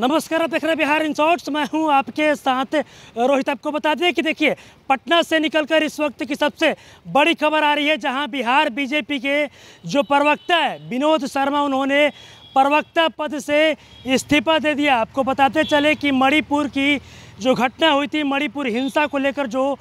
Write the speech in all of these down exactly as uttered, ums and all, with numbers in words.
नमस्कार, आप देख रहे हैं बिहार इन शॉट्स। मैं हूं आपके साथ रोहित। आपको बता दें कि देखिए, पटना से निकलकर इस वक्त की सबसे बड़ी खबर आ रही है, जहां बिहार बीजेपी के जो प्रवक्ता है विनोद शर्मा, उन्होंने प्रवक्ता पद से इस्तीफा दे दिया। आपको बताते चले कि मणिपुर की जो घटना हुई थी, मणिपुर हिंसा को लेकर जो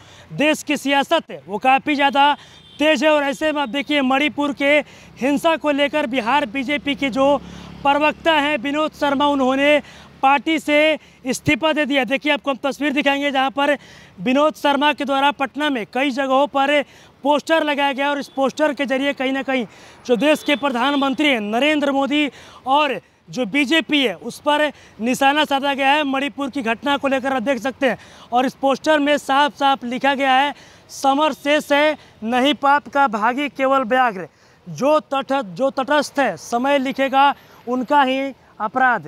देश की सियासत है वो काफ़ी ज़्यादा तेज है, और ऐसे में आप देखिए मणिपुर के हिंसा को लेकर बिहार बीजेपी के जो प्रवक्ता हैं विनोद शर्मा, उन्होंने पार्टी से इस्तीफा दे दिया। देखिए, आपको हम तस्वीर दिखाएंगे जहां पर विनोद शर्मा के द्वारा पटना में कई जगहों पर पोस्टर लगाया गया, और इस पोस्टर के जरिए कहीं ना कहीं जो देश के प्रधानमंत्री हैं नरेंद्र मोदी और जो बीजेपी है उस पर निशाना साधा गया है। मणिपुर की घटना को लेकर आप देख सकते हैं, और इस पोस्टर में साफ साफ लिखा गया है, समर शेष है नहीं पाप का भागी केवल व्याघ्र, जो तट जो तटस्थ है समय लिखेगा उनका ही अपराध।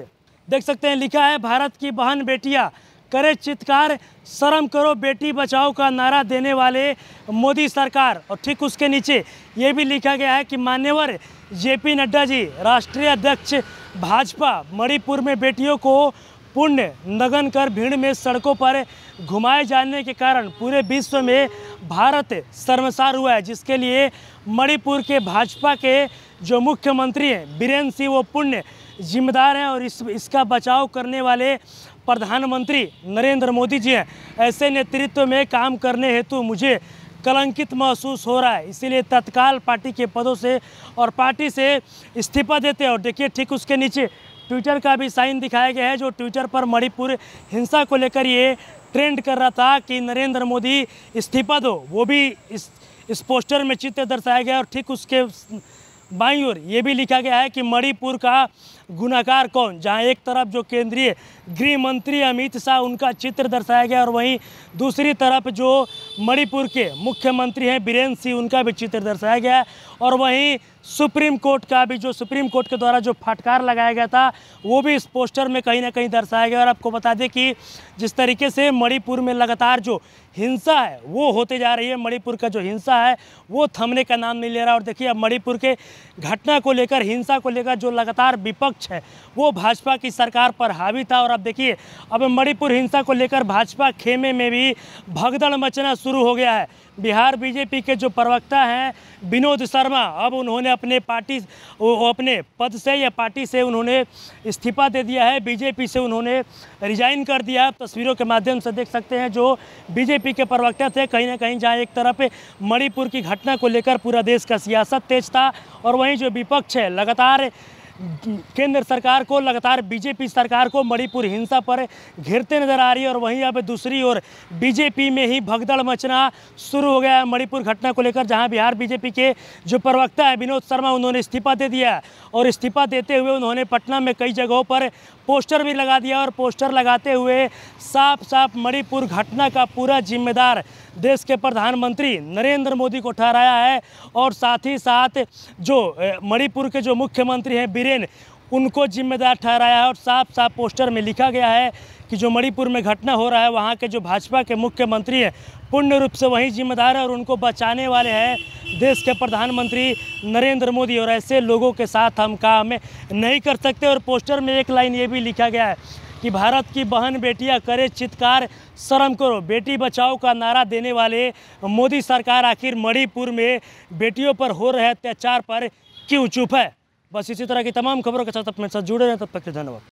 देख सकते हैं, लिखा है भारत की बहन बेटियां करे चित्कार, शर्म करो बेटी बचाओ का नारा देने वाले मोदी सरकार। और ठीक उसके नीचे ये भी लिखा गया है कि मान्यवर जे पी नड्डा जी राष्ट्रीय अध्यक्ष भाजपा मणिपुर में बेटियों को पुण्य नगन कर भीड़ में सड़कों पर घुमाए जाने के कारण पूरे विश्व में भारत शर्मसार हुआ है, जिसके लिए मणिपुर के भाजपा के जो मुख्यमंत्री हैं बिरेन सिंह, वो पुण्य जिम्मेदार हैं, और इस इसका बचाव करने वाले प्रधानमंत्री नरेंद्र मोदी जी हैं। ऐसे नेतृत्व में काम करने हेतु मुझे कलंकित महसूस हो रहा है, इसीलिए तत्काल पार्टी के पदों से और पार्टी से इस्तीफा देते हैं। और देखिए, ठीक उसके नीचे ट्विटर का भी साइन दिखाया गया है, जो ट्विटर पर मणिपुर हिंसा को लेकर ये ट्रेंड कर रहा था कि नरेंद्र मोदी इस्तीफा दो, वो भी इस इस पोस्टर में चित्र दर्शाया गया। और ठीक उसके बाईं ओर ये भी लिखा गया है कि मणिपुर का गुनाहगार कौन, जहां एक तरफ जो केंद्रीय गृह मंत्री अमित शाह, उनका चित्र दर्शाया गया, और वहीं दूसरी तरफ जो मणिपुर के मुख्यमंत्री हैं बिरेन सिंह, उनका भी चित्र दर्शाया गया है, और वहीं सुप्रीम कोर्ट का भी, जो सुप्रीम कोर्ट के द्वारा जो फटकार लगाया गया था, वो भी इस पोस्टर में कहीं ना कहीं दर्शाया गया। और आपको बता दें कि जिस तरीके से मणिपुर में लगातार जो हिंसा है वो होते जा रही है, मणिपुर का जो हिंसा है वो थमने का नाम नहीं ले रहा। और देखिए, अब मणिपुर के घटना को लेकर, हिंसा को लेकर जो लगातार विपक्ष है वो भाजपा की सरकार पर हावी था, और अब देखिए अब मणिपुर हिंसा को लेकर भाजपा खेमे में भी भगदड़ मचना शुरू हो गया है। बिहार बीजेपी के जो प्रवक्ता हैं विनोद शर्मा, अब उन्होंने अपने पार्टी अपने पद से या पार्टी से उन्होंने इस्तीफा दे दिया है, बीजेपी से उन्होंने रिजाइन कर दिया। तस्वीरों के माध्यम से देख सकते हैं जो बीजेपी के प्रवक्ता थे, कहीं ना कहीं जहां एक तरफ मणिपुर की घटना को लेकर पूरा देश का सियासत तेज था, और वहीं जो विपक्ष है लगातार केंद्र सरकार को, लगातार बीजेपी सरकार को मणिपुर हिंसा पर घेरते नजर आ रही है, और वहीं अब दूसरी ओर बीजेपी में ही भगदड़ मचना शुरू हो गया है मणिपुर घटना को लेकर, जहां बिहार बीजेपी के जो प्रवक्ता है विनोद शर्मा, उन्होंने इस्तीफा दे दिया, और इस्तीफा देते हुए उन्होंने पटना में कई जगहों पर पोस्टर भी लगा दिया, और पोस्टर लगाते हुए साफ साफ मणिपुर घटना का पूरा जिम्मेदार देश के प्रधानमंत्री नरेंद्र मोदी को ठहराया है, और साथ ही साथ जो मणिपुर के जो मुख्यमंत्री हैं बिरेन, उनको जिम्मेदार ठहराया है। और साफ साफ पोस्टर में लिखा गया है कि जो मणिपुर में घटना हो रहा है वहाँ के जो भाजपा के मुख्यमंत्री हैं पूर्ण रूप से वही जिम्मेदार है, और उनको बचाने वाले हैं देश के प्रधानमंत्री नरेंद्र मोदी, और ऐसे लोगों के साथ हम काम नहीं कर सकते। और पोस्टर में एक लाइन ये भी लिखा गया है कि भारत की बहन बेटियां करे चित्कार, शर्म करो बेटी बचाओ का नारा देने वाले मोदी सरकार, आखिर मणिपुर में बेटियों पर हो रहे अत्याचार पर क्यों चुप है। बस इसी तरह की तमाम खबरों के साथ अपने साथ जुड़े रहें, तब तक के धन्यवाद।